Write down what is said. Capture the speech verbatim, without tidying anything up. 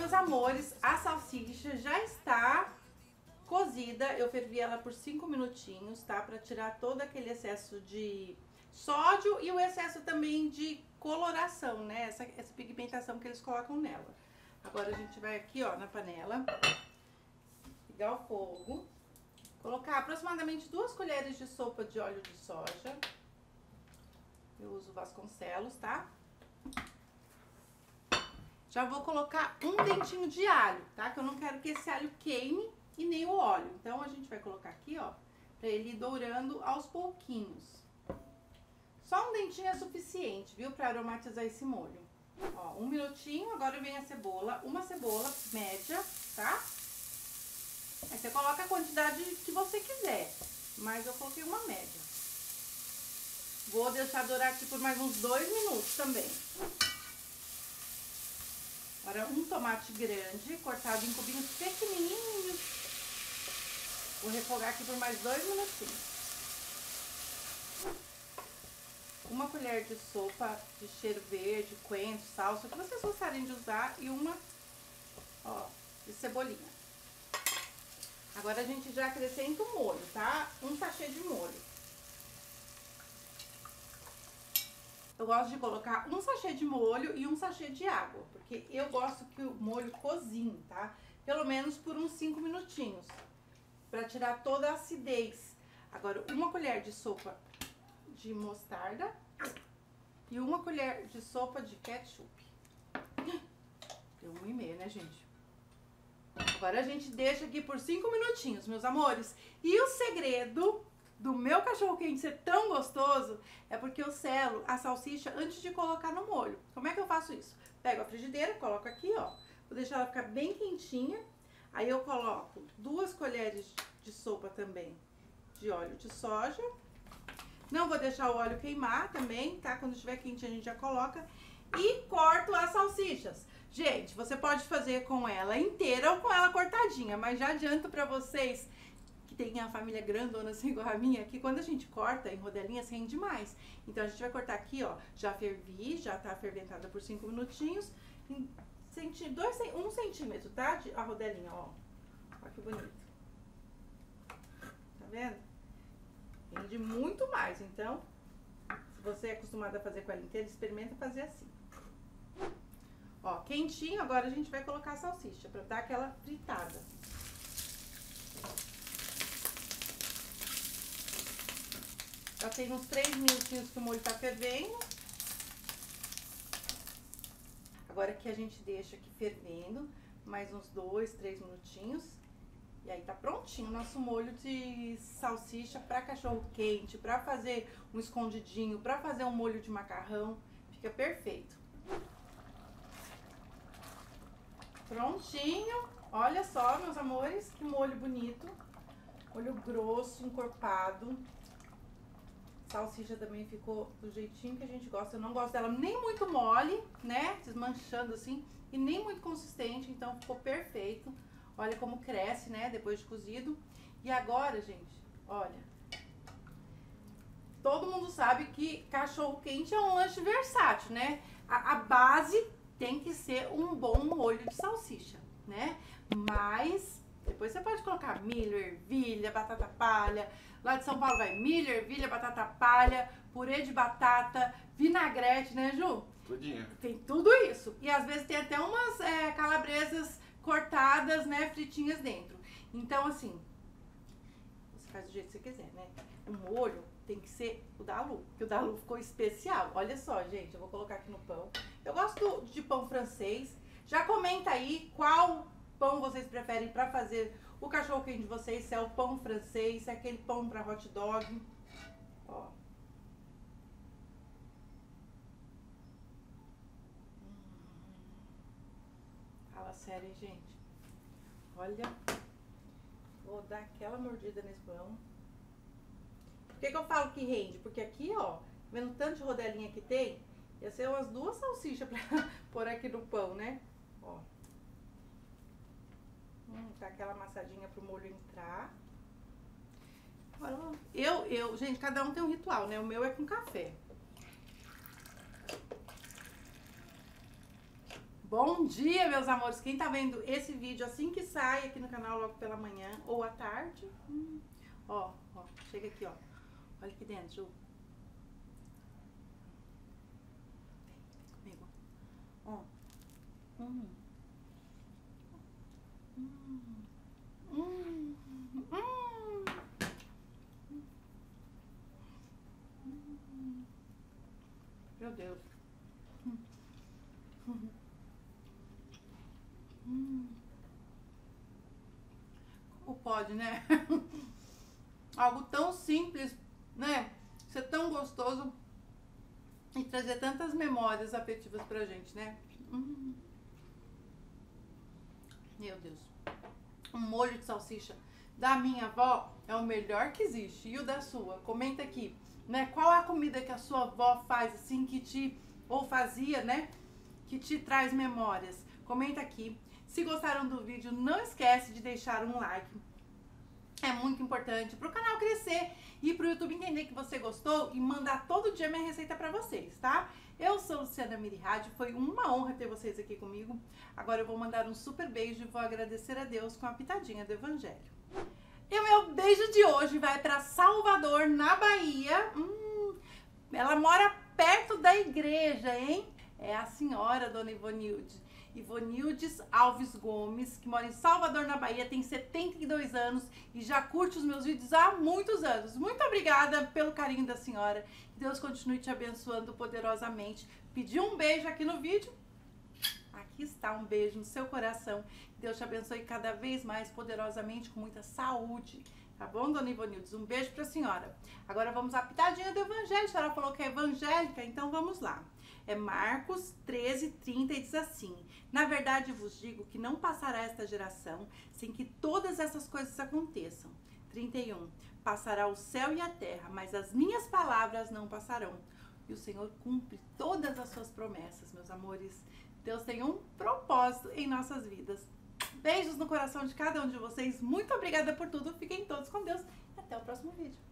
meus amores, a salsicha já está cozida. Eu fervi ela por cinco minutinhos, tá? Pra tirar todo aquele excesso de sódio e o excesso também de coloração, né? Essa, essa pigmentação que eles colocam nela. Agora a gente vai aqui, ó, na panela, ligar o fogo, colocar aproximadamente duas colheres de sopa de óleo de soja. Eu uso Vasconcelos, tá? Já vou colocar um dentinho de alho, tá? Que eu não quero que esse alho queime e nem o óleo. Então a gente vai colocar aqui, ó, pra ele ir dourando aos pouquinhos. Só um dentinho é suficiente, viu? Pra aromatizar esse molho. Ó, um minutinho, agora vem a cebola. Uma cebola média, tá? Aí você coloca a quantidade que você quiser, mas eu coloquei uma média. Vou deixar dourar aqui por mais uns dois minutos também. Agora um tomate grande, cortado em cubinhos pequenininhos. Vou refogar aqui por mais dois minutinhos. Uma colher de sopa de cheiro verde, coentro, salsa, o que vocês gostarem de usar. E uma, ó, de cebolinha. Agora a gente já acrescenta o molho, tá? Um sachê de molho. Eu gosto de colocar um sachê de molho e um sachê de água, porque eu gosto que o molho cozinhe, tá? Pelo menos por uns cinco minutinhos, pra tirar toda a acidez. Agora, uma colher de sopa de mostarda e uma colher de sopa de ketchup. Deu uma e meia, né, gente? Agora a gente deixa aqui por cinco minutinhos, meus amores. E o segredo do meu cachorro quente ser tão gostoso é porque eu selo a salsicha antes de colocar no molho. Como é que eu faço isso? Pego a frigideira, coloco aqui, ó. Vou deixar ela ficar bem quentinha. Aí eu coloco duas colheres de sopa também de óleo de soja. Não vou deixar o óleo queimar também, tá? Quando estiver quentinha a gente já coloca. E corto as salsichas. Gente, você pode fazer com ela inteira ou com ela cortadinha, mas já adianto pra vocês que tem a família grandona assim igual a minha, que quando a gente corta em rodelinhas rende mais. Então a gente vai cortar aqui, ó, já fervi, já tá ferventada por cinco minutinhos, um centímetro, tá? De, a rodelinha, ó. Olha que bonito. Tá vendo? Rende muito mais, então, se você é acostumada a fazer com ela inteira, experimenta fazer assim. Ó, quentinho, agora a gente vai colocar a salsicha pra dar aquela fritada. Já tem uns três minutinhos que o molho tá fervendo. Agora que a gente deixa aqui fervendo, mais uns dois, três minutinhos. E aí tá prontinho o nosso molho de salsicha pra cachorro quente, pra fazer um escondidinho, pra fazer um molho de macarrão. Fica perfeito. Prontinho. Olha só, meus amores, que molho bonito. Molho grosso, encorpado. Salsicha também ficou do jeitinho que a gente gosta. Eu não gosto dela nem muito mole, né? Desmanchando assim. E nem muito consistente, então ficou perfeito. Olha como cresce, né? Depois de cozido. E agora, gente, olha. Todo mundo sabe que cachorro quente é um lanche versátil, né? A, a base tem que ser um bom molho de salsicha, né? Mas depois você pode colocar milho, ervilha, batata palha. Lá de São Paulo vai milho, ervilha, batata palha, purê de batata, vinagrete, né, Ju? Tudinho. Tem tudo isso. E às vezes tem até umas é, calabresas cortadas, né, fritinhas dentro. Então, assim, você faz do jeito que você quiser, né? O molho tem que ser o da Lu, porque o da Lu ficou especial. Olha só, gente, eu vou colocar aqui no pão. Eu gosto de pão francês. Já comenta aí qual pão vocês preferem para fazer o cachorro quente de vocês, se é o pão francês, se é aquele pão para hot dog. Ó. Fala sério, hein, gente. Olha. Vou dar aquela mordida nesse pão. Por que que eu falo que rende? Porque aqui, ó, vendo tanto de rodelinha que tem, ia ser umas duas salsichas pra pôr aqui no pão, né? Ó. Hum, tá aquela amassadinha pro molho entrar. Eu, eu, gente, cada um tem um ritual, né? O meu é com café. Bom dia, meus amores! Quem tá vendo esse vídeo assim que sai aqui no canal logo pela manhã ou à tarde, hum, ó, ó, chega aqui, ó. Olha aqui dentro, Ju. Vem, vem comigo. Ó. Hum. Hum. Hum. Hum. Hum. Meu Deus. Hum. Hum. Como pode, né? Algo tão simples, né? Ser tão gostoso e trazer tantas memórias afetivas pra gente, né? Hum. Meu Deus. Um molho de salsicha da minha avó é o melhor que existe. E o da sua? Comenta aqui, né? Qual é a comida que a sua avó faz assim que te... ou fazia, né? Que te traz memórias. Comenta aqui. Se gostaram do vídeo, não esquece de deixar um like. É muito importante para o canal crescer e para o YouTube entender que você gostou e mandar todo dia minha receita para vocês, tá? Eu sou Luciana Mirihade, foi uma honra ter vocês aqui comigo. Agora eu vou mandar um super beijo e vou agradecer a Deus com a pitadinha do Evangelho. E o meu beijo de hoje vai para Salvador, na Bahia. Hum, ela mora perto da igreja, hein? É a senhora Dona Ivonilde. Ivonildes Alves Gomes, que mora em Salvador, na Bahia, tem setenta e dois anos e já curte os meus vídeos há muitos anos. Muito obrigada pelo carinho da senhora. Que Deus continue te abençoando poderosamente. Pedi um beijo aqui no vídeo. Aqui está um beijo no seu coração. Que Deus te abençoe cada vez mais poderosamente, com muita saúde. Tá bom, Dona Ivonildes? Um beijo pra senhora. Agora vamos à pitadinha do evangelho. A senhora falou que é evangélica, então vamos lá. É Marcos treze, trinta e diz assim: na verdade vos digo que não passará esta geração sem que todas essas coisas aconteçam. trinta e um. Passará o céu e a terra, mas as minhas palavras não passarão. E o Senhor cumpre todas as suas promessas, meus amores. Deus tem um propósito em nossas vidas. Beijos no coração de cada um de vocês. Muito obrigada por tudo. Fiquem todos com Deus. Até o próximo vídeo.